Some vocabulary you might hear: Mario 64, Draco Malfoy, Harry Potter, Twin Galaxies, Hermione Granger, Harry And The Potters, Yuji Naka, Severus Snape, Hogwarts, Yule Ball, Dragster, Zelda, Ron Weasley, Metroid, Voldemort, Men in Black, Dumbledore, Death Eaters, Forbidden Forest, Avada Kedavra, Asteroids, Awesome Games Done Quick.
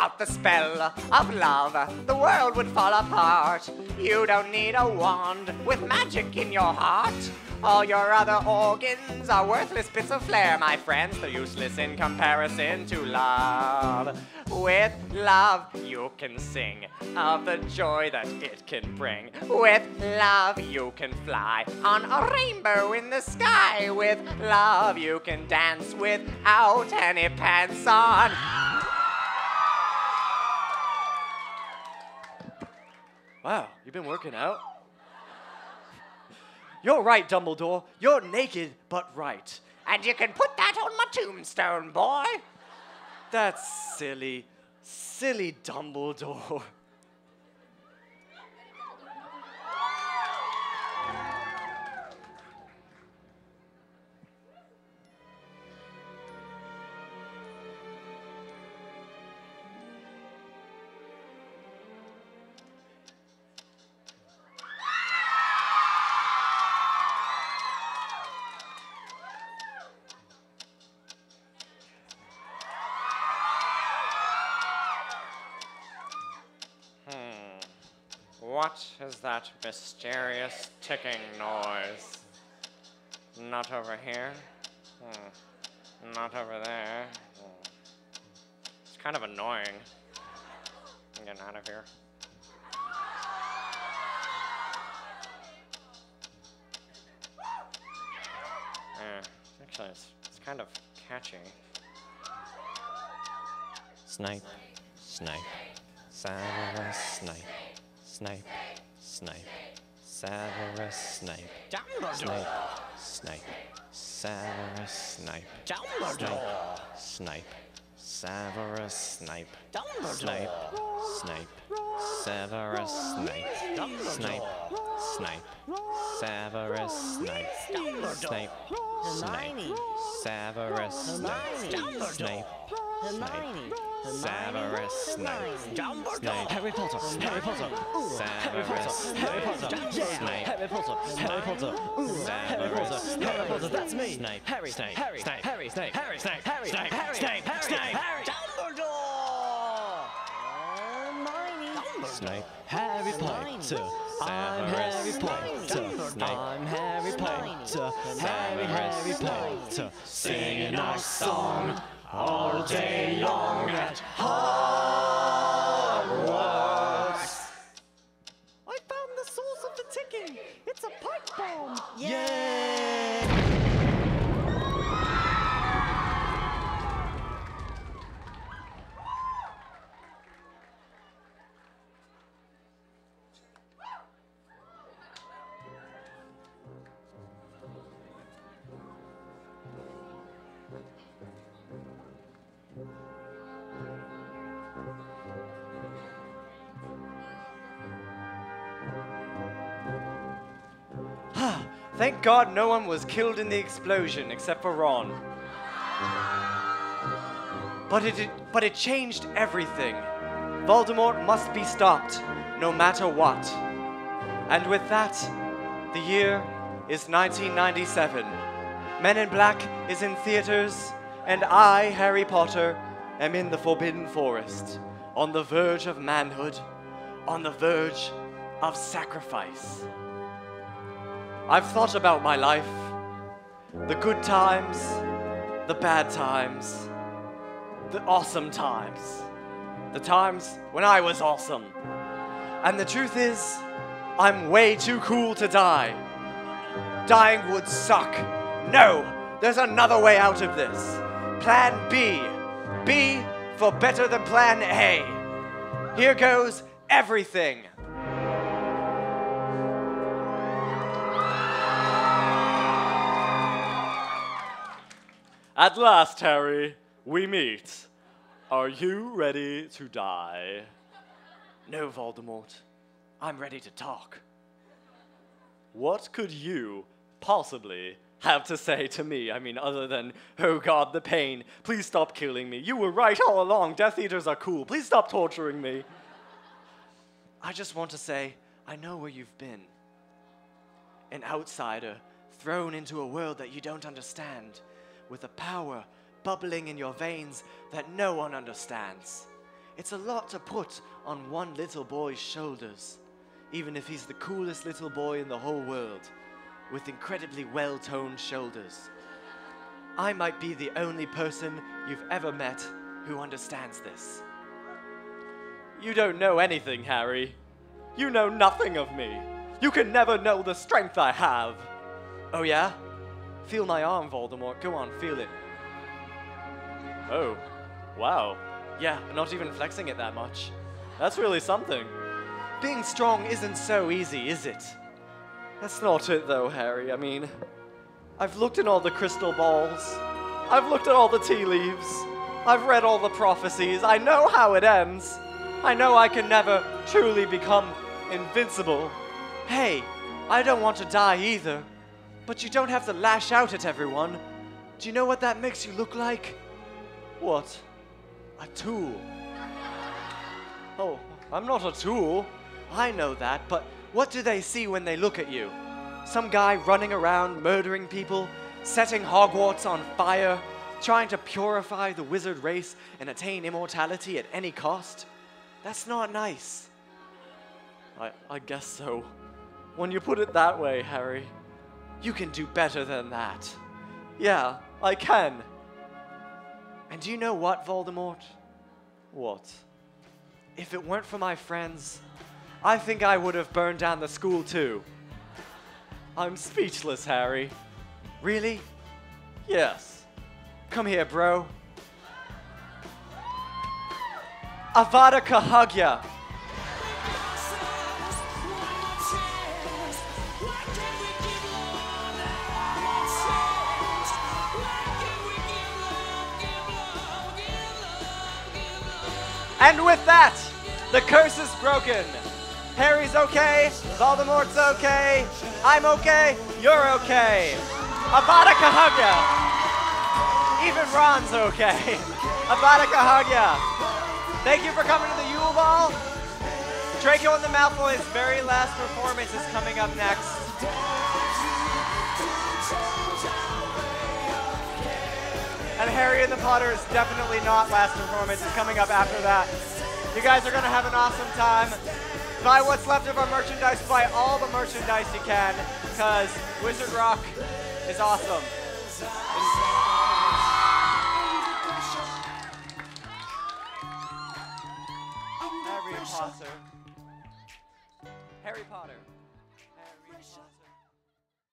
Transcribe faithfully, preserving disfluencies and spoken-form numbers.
Without the spell of love, the world would fall apart. You don't need a wand with magic in your heart. All your other organs are worthless bits of flair, my friends. They're useless in comparison to love. With love, you can sing of the joy that it can bring. With love, you can fly on a rainbow in the sky. With love, you can dance without any pants on. Wow, you've been working out? You're right, Dumbledore. You're naked, but right. And you can put that on my tombstone, boy. That's silly. Silly Dumbledore. What is that mysterious ticking noise? Not over here. Hmm. Not over there. Hmm. It's kind of annoying. I'm getting out of here. Yeah, actually, it's, it's kind of catchy. Snipe. Snipe. Severus Snape. Snipe, snipe, Severus Snape. Dumbledore. Snipe, Severus Snape. Dumbledore. Snipe, Severus Snape. Dumbledore. Snipe, Severus Snape. Snipe, snipe, Severus Snape. Snipe, snipe, Severus Snape. Snipe, snipe. Severus Snape. Dumbledore. Harry Potter. Harry Potter. Harry Potter. Harry Potter. Yeah. Harry Potter. Harry Potter. Harry Potter. Harry Potter. That's me. Snape. Harry. Snape. Harry. Snape. Harry. Snape. Harry. Snape. Harry. Snape. Harry. Snape. Harry. Dumbledore. Hermione. Snape. Harry Potter. I'm Harry Potter. I'm Harry Potter. Harry Harry Potter. Singing our song. All day long at Hogwarts. I found the source of the ticking. It's a pipe bomb. Yay! Thank God no one was killed in the explosion except for Ron. But it, it, but it changed everything. Voldemort must be stopped, no matter what. And with that, the year is nineteen ninety-seven. Men in Black is in theaters, and I, Harry Potter, am in the Forbidden Forest, on the verge of manhood, on the verge of sacrifice. I've thought about my life, the good times, the bad times, the awesome times, the times when I was awesome. And the truth is, I'm way too cool to die. Dying would suck. No, there's another way out of this. Plan B. B for better than Plan A. Here goes everything. At last, Harry, we meet. Are you ready to die? No, Voldemort. I'm ready to talk. What could you possibly have to say to me? I mean, other than, oh God, the pain. Please stop killing me. You were right all along. Death Eaters are cool. Please stop torturing me. I just want to say, I know where you've been. An outsider thrown into a world that you don't understand, with a power bubbling in your veins that no one understands. It's a lot to put on one little boy's shoulders, even if he's the coolest little boy in the whole world, with incredibly well-toned shoulders. I might be the only person you've ever met who understands this. You don't know anything, Harry. You know nothing of me. You can never know the strength I have. Oh, yeah? Feel my arm, Voldemort. Go on, feel it. Oh, wow. Yeah, not even flexing it that much. That's really something. Being strong isn't so easy, is it? That's not it, though, Harry. I mean, I've looked in all the crystal balls. I've looked at all the tea leaves. I've read all the prophecies. I know how it ends. I know I can never truly become invincible. Hey, I don't want to die either, but you don't have to lash out at everyone. Do you know what that makes you look like? What? A tool. Oh, I'm not a tool. I know that, but what do they see when they look at you? Some guy running around, murdering people, setting Hogwarts on fire, trying to purify the wizard race and attain immortality at any cost? That's not nice. I, I guess so. When you put it that way, Harry, you can do better than that. Yeah, I can. And do you know what, Voldemort? What? If it weren't for my friends, I think I would have burned down the school too. I'm speechless, Harry. Really? Yes. Come here, bro. Avada Kedavra. And with that, the curse is broken. Harry's okay, Voldemort's okay, I'm okay, you're okay. Avada Kedavra. Even Ron's okay. Avada Kedavra. Thank you for coming to the Yule Ball. Draco and the Malfoy's very last performance is coming up next. And Harry and the Potter's definitely not last performance is coming up after that. You guys are gonna have an awesome time. Buy what's left of our merchandise, buy all the merchandise you can, because Wizard Rock is awesome. Harry Potter. Harry Potter.